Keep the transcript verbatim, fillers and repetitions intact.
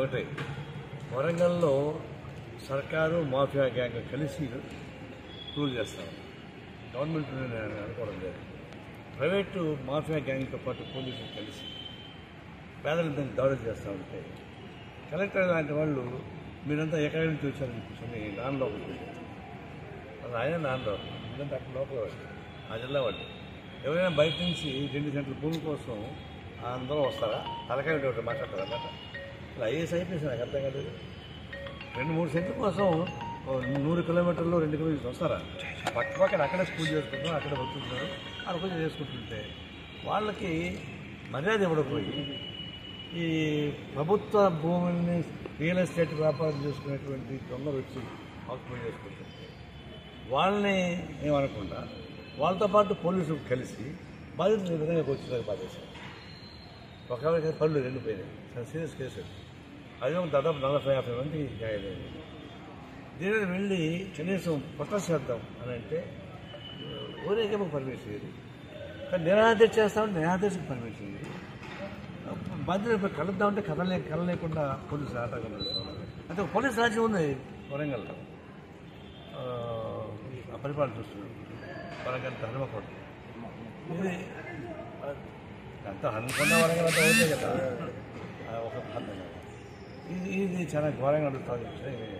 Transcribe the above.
ఒకటి వరంగల్లో సర్కారు మాఫియా గ్యాంగ్ కలిసి రూల్ చేస్తారు. గవర్నమెంట్ అనుకోవడం లేదు. ప్రైవేటు మాఫియా గ్యాంగ్తో పాటు పోలీసులు కలిసి పేదలంతా దాడులు చేస్తూ ఉంటాయి. కలెక్టర్ లాంటి వాళ్ళు మీరంతా ఎక్కడి నుంచి వచ్చారని కూర్చొని నాన్ లోపలికి వెళ్ళారు. ఆయన నాన్ లోపల ఎందుకంటే అక్కడ లోపల ఆ జిల్లా వాళ్ళు ఎవరైనా బయట నుంచి రెండు గంటల భూమి కోసం అందరూ వస్తారా? తలకాయ మాట్లాడతారు అన్నమాట. అలా ఐఏఎస్ అయిపోయింది. నాకు అర్థం కాలేదు. రెండు మూడు సెంట్ల కోసం నూరు కిలోమీటర్లు రెండు కిలోమీటర్లు వస్తారా? పక్క పక్కన అక్కడే స్కూల్ చేసుకుంటున్నారు, అక్కడే వస్తుంటారు, అక్కడ కొంచెం చేసుకుంటుంటే వాళ్ళకి మర్యాద ఇవ్వకపోయి ఈ ప్రభుత్వ భూముల్ని రియల్ ఎస్టేట్ వ్యాపారం చేసుకునేటువంటి దొంగలు వచ్చి ఆక్యుపై చేసుకుంటుంటే వాళ్ళని ఏమనకుండా వాళ్ళతో పాటు పోలీసులు కలిసి బాధితులు విధంగా కూర్చున్నారు. బాధేశారు. ఒకవేళ పళ్ళు ఎండిపోయినాయి. చాలా సీరియస్ కేసు. అదే దాదాపు నలభై యాభై మంది గాయలేదు. దీని వెళ్ళి కనీసం ప్రొటెస్ట్ చేద్దాం అని అంటే ఊరేకే మాకు పర్మిషన్ లేదు. కానీ నిరాదేశ చేస్తామంటే నిరాదేశకు పర్మిషన్ లేదు. బాధ్యత కలుద్దామంటే కథలే కలలేకుండా పోలీసులు ఆటలు అయితే పోలీసు రాజ్యం ఉంది వరంగల్లో. పరిపాలన చూస్తున్నాం. వరంగల్ ధర్మకోట ఇది అంతా అనుకున్న వరంగల్ అంతా ఉండే కదా. ఒక ఇది ఇది చాలా ఘోరంగా నడుస్తుంది.